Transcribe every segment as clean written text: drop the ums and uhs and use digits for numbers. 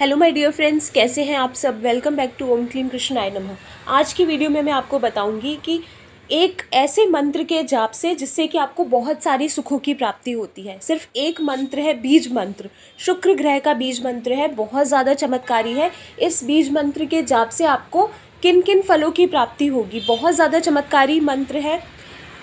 Hello my dear friends, कैसे हैं आप सब। वेलकम बैक टू ओम क्लीम कृष्णाय नमः। आज की वीडियो में मैं आपको बताऊंगी कि एक ऐसे मंत्र के जाप से जिससे कि आपको बहुत सारी सुखों की प्राप्ति होती है। सिर्फ एक मंत्र है, बीज मंत्र। शुक्र ग्रह का बीज मंत्र है, बहुत ज़्यादा चमत्कारी है। इस बीज मंत्र के जाप से आपको किन किन फलों की प्राप्ति होगी, बहुत ज़्यादा चमत्कारी मंत्र है।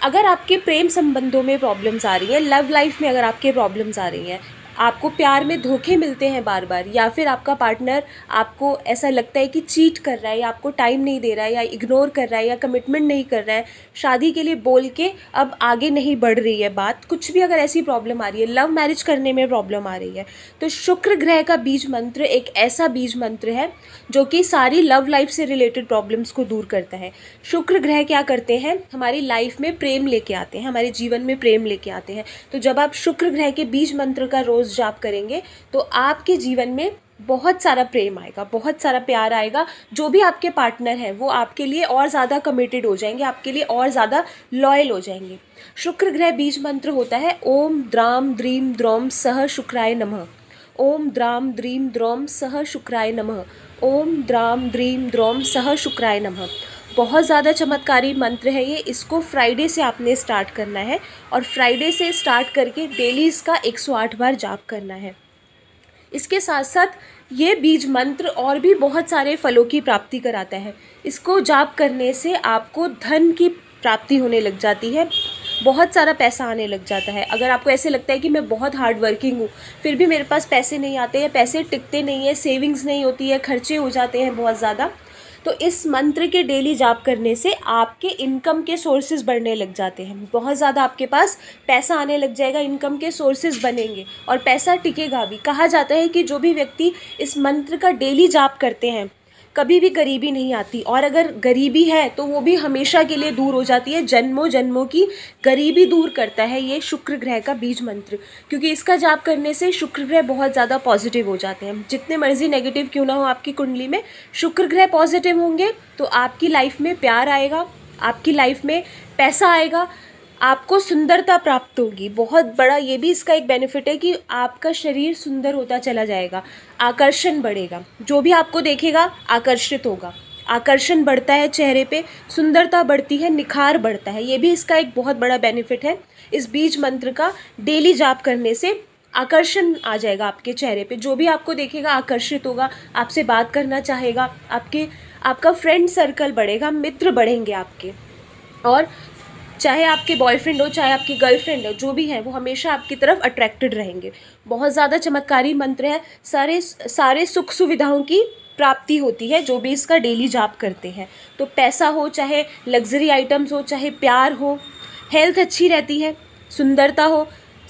अगर आपके प्रेम संबंधों में प्रॉब्लम्स आ रही हैं, लव लाइफ में अगर आपके प्रॉब्लम्स आ रही हैं, आपको प्यार में धोखे मिलते हैं बार बार, या फिर आपका पार्टनर आपको ऐसा लगता है कि चीट कर रहा है या आपको टाइम नहीं दे रहा है या इग्नोर कर रहा है या कमिटमेंट नहीं कर रहा है, शादी के लिए बोल के अब आगे नहीं बढ़ रही है बात, कुछ भी अगर ऐसी प्रॉब्लम आ रही है, लव मैरिज करने में प्रॉब्लम आ रही है, तो शुक्र ग्रह का बीज मंत्र एक ऐसा बीज मंत्र है जो कि सारी लव लाइफ से रिलेटेड प्रॉब्लम्स को दूर करता है। शुक्र ग्रह क्या करते हैं, हमारी लाइफ में प्रेम लेके आते हैं, हमारे जीवन में प्रेम लेके आते हैं। तो जब आप शुक्र ग्रह के बीज मंत्र का रोज़ जाप करेंगे तो आपके जीवन में बहुत सारा प्रेम आएगा, बहुत सारा प्यार आएगा। जो भी आपके पार्टनर हैं वो आपके लिए और ज़्यादा कमिटेड हो जाएंगे, आपके लिए और ज़्यादा लॉयल हो जाएंगे। शुक्र ग्रह बीज मंत्र होता है ओम द्राम द्रीम द्रौम सह शुक्राय नमः। ओम द्राम द्रीम द्रौम सह शुक्राय नमः। ओम द्राम द्रीम द्रौम सह शुक्राय नमः। बहुत ज़्यादा चमत्कारी मंत्र है ये। इसको फ्राइडे से आपने स्टार्ट करना है और फ्राइडे से स्टार्ट करके डेली इसका 108 बार जाप करना है। इसके साथ साथ ये बीज मंत्र और भी बहुत सारे फलों की प्राप्ति कराता है। इसको जाप करने से आपको धन की प्राप्ति होने लग जाती है, बहुत सारा पैसा आने लग जाता है। अगर आपको ऐसे लगता है कि मैं बहुत हार्ड वर्किंग हूँ फिर भी मेरे पास पैसे नहीं आते हैं, पैसे टिकते नहीं है, सेविंग्स नहीं होती है, खर्चे हो जाते हैं बहुत ज़्यादा, तो इस मंत्र के डेली जाप करने से आपके इनकम के सोर्सेज बढ़ने लग जाते हैं। बहुत ज़्यादा आपके पास पैसा आने लग जाएगा, इनकम के सोर्सेज बनेंगे और पैसा टिकेगा भी। कहा जाता है कि जो भी व्यक्ति इस मंत्र का डेली जाप करते हैं कभी भी गरीबी नहीं आती, और अगर गरीबी है तो वो भी हमेशा के लिए दूर हो जाती है। जन्मों जन्मों की गरीबी दूर करता है ये शुक्र ग्रह का बीज मंत्र, क्योंकि इसका जाप करने से शुक्र ग्रह बहुत ज़्यादा पॉजिटिव हो जाते हैं। जितने मर्जी नेगेटिव क्यों ना हो आपकी कुंडली में, शुक्र ग्रह पॉजिटिव होंगे तो आपकी लाइफ में प्यार आएगा, आपकी लाइफ में पैसा आएगा, आपको सुंदरता प्राप्त होगी। बहुत बड़ा ये भी इसका एक बेनिफिट है कि आपका शरीर सुंदर होता चला जाएगा, आकर्षण बढ़ेगा, जो भी आपको देखेगा आकर्षित होगा, आकर्षण बढ़ता है, चेहरे पे सुंदरता बढ़ती है, निखार बढ़ता है। ये भी इसका एक बहुत बड़ा बेनिफिट है। इस बीज मंत्र का डेली जाप करने से आकर्षण आ जाएगा आपके चेहरे पे, जो भी आपको देखेगा आकर्षित होगा, आपसे बात करना चाहेगा, आपका फ्रेंड सर्कल बढ़ेगा, मित्र बढ़ेंगे आपके, और चाहे आपके बॉयफ्रेंड हो चाहे आपकी गर्लफ्रेंड हो, जो भी है वो हमेशा आपकी तरफ अट्रैक्टेड रहेंगे। बहुत ज़्यादा चमत्कारी मंत्र है, सारे सुख सुविधाओं की प्राप्ति होती है जो भी इसका डेली जाप करते हैं। तो पैसा हो, चाहे लग्जरी आइटम्स हो, चाहे प्यार हो, हेल्थ अच्छी रहती है, सुंदरता हो,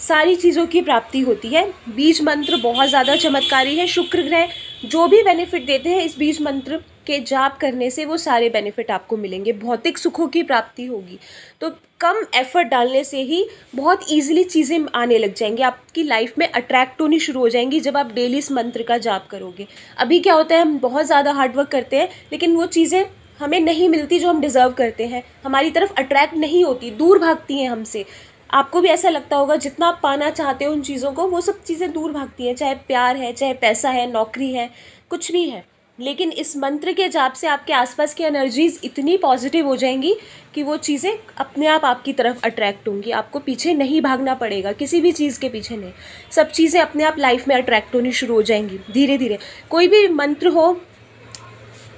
सारी चीज़ों की प्राप्ति होती है। बीज मंत्र बहुत ज़्यादा चमत्कारी है। शुक्र ग्रह जो भी बेनिफिट देते हैं इस बीज मंत्र के जाप करने से वो सारे बेनिफिट आपको मिलेंगे, भौतिक सुखों की प्राप्ति होगी। तो कम एफर्ट डालने से ही बहुत ईजिली चीज़ें आने लग जाएंगी, आपकी लाइफ में अट्रैक्ट होनी शुरू हो जाएंगी जब आप डेली इस मंत्र का जाप करोगे। अभी क्या होता है, हम बहुत ज़्यादा हार्डवर्क करते हैं लेकिन वो चीज़ें हमें नहीं मिलती जो हम डिज़र्व करते हैं, हमारी तरफ अट्रैक्ट नहीं होती, दूर भागती हैं हमसे। आपको भी ऐसा लगता होगा जितना आप पाना चाहते हो उन चीज़ों को, वो सब चीज़ें दूर भागती हैं, चाहे प्यार है, चाहे पैसा है, नौकरी है, कुछ भी है। लेकिन इस मंत्र के जाप से आपके आसपास की एनर्जीज़ इतनी पॉजिटिव हो जाएंगी कि वो चीज़ें अपने आप आपकी तरफ अट्रैक्ट होंगी, आपको पीछे नहीं भागना पड़ेगा, किसी भी चीज़ के पीछे नहीं, सब चीज़ें अपने आप लाइफ में अट्रैक्ट होनी शुरू हो जाएंगी धीरे धीरे। कोई भी मंत्र हो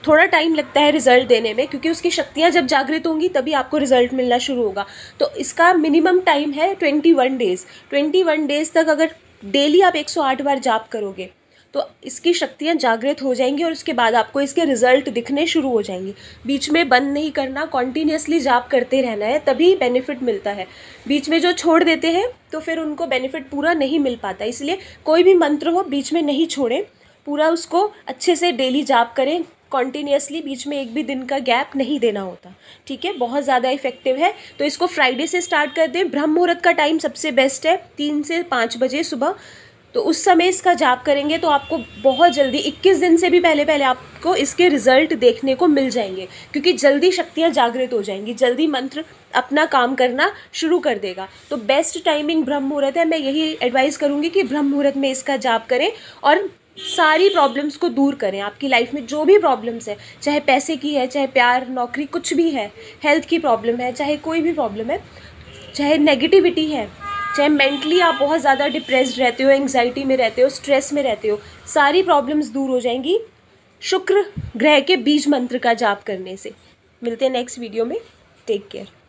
थोड़ा टाइम लगता है रिज़ल्ट देने में, क्योंकि उसकी शक्तियाँ जब जागृत होंगी तभी आपको रिज़ल्ट मिलना शुरू होगा। तो इसका मिनिमम टाइम है 21 डेज़। 21 डेज़ तक अगर डेली आप 108 बार जाप करोगे तो इसकी शक्तियाँ जागृत हो जाएंगी और उसके बाद आपको इसके रिज़ल्ट दिखने शुरू हो जाएंगे। बीच में बंद नहीं करना, कॉन्टीन्यूसली जाप करते रहना है, तभी बेनिफिट मिलता है। बीच में जो छोड़ देते हैं तो फिर उनको बेनिफिट पूरा नहीं मिल पाता, इसलिए कोई भी मंत्र हो बीच में नहीं छोड़ें, पूरा उसको अच्छे से डेली जाप करें कॉन्टीन्यूसली, बीच में एक भी दिन का गैप नहीं देना होता, ठीक है। बहुत ज़्यादा इफेक्टिव है, तो इसको फ्राइडे से स्टार्ट कर दें। ब्रह्म मुहूर्त का टाइम सबसे बेस्ट है, 3 से 5 बजे सुबह, तो उस समय इसका जाप करेंगे तो आपको बहुत जल्दी 21 दिन से भी पहले पहले आपको इसके रिज़ल्ट देखने को मिल जाएंगे, क्योंकि जल्दी शक्तियाँ जागृत हो जाएंगी, जल्दी मंत्र अपना काम करना शुरू कर देगा। तो बेस्ट टाइमिंग ब्रह्म मुहूर्त है, मैं यही एडवाइस करूँगी कि ब्रह्म मुहूर्त में इसका जाप करें और सारी प्रॉब्लम्स को दूर करें। आपकी लाइफ में जो भी प्रॉब्लम्स है, चाहे पैसे की है, चाहे प्यार नौकरी कुछ भी है, हेल्थ की प्रॉब्लम है, चाहे कोई भी प्रॉब्लम है, चाहे नेगेटिविटी है, चाहे मेंटली आप बहुत ज़्यादा डिप्रेस्ड रहते हो, एंग्जाइटी में रहते हो, स्ट्रेस में रहते हो, सारी प्रॉब्लम्स दूर हो जाएंगी शुक्र ग्रह के बीज मंत्र का जाप करने से। मिलते हैं नेक्स्ट वीडियो में। Take care.